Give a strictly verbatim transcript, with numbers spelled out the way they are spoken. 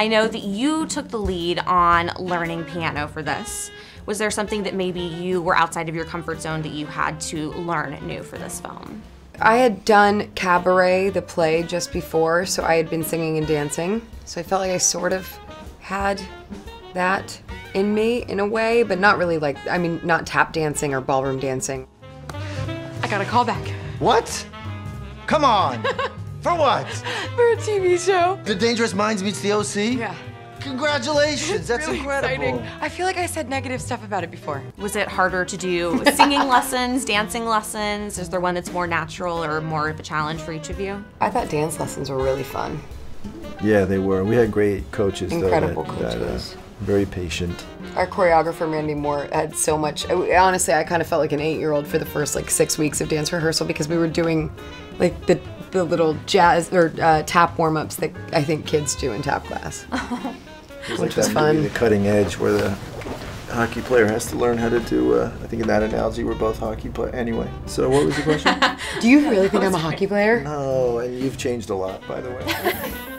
I know that you took the lead on learning piano for this. Was there something that maybe you were outside of your comfort zone that you had to learn new for this film? I had done Cabaret, the play, just before, so I had been singing and dancing. So I felt like I sort of had that in me in a way, but not really like, I mean, not tap dancing or ballroom dancing. I got a call back. What? Come on. For what? For a T V show. The Dangerous Minds meets the O C? Yeah. Congratulations, that's really incredible. Exciting. I feel like I said negative stuff about it before. Was it harder to do singing lessons, dancing lessons? Is there one that's more natural or more of a challenge for each of you? I thought dance lessons were really fun. Yeah, they were. We had great coaches. Incredible though, that, coaches. That, uh, very patient. Our choreographer, Mandy Moore, had so much. Honestly, I kind of felt like an eight-year-old for the first like six weeks of dance rehearsal because we were doing like the, the little jazz or uh, tap warm-ups that I think kids do in tap class. It was like that movie, The Cutting Edge, where the hockey player has to learn how to do, uh, I think in that analogy, we're both hockey players. Anyway, so what was the question? Do you really think I'm a hockey player? No, and you've changed a lot, by the way.